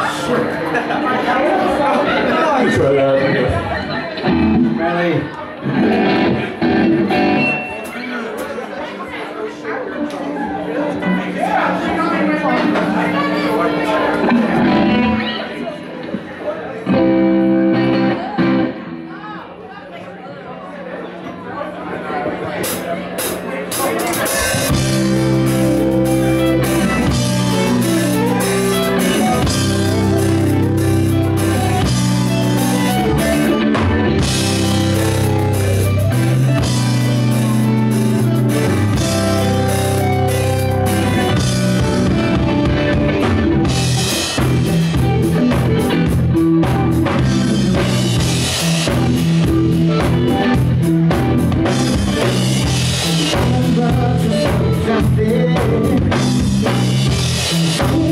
Thanks for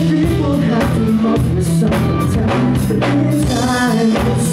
people have to love me sometimes, but this time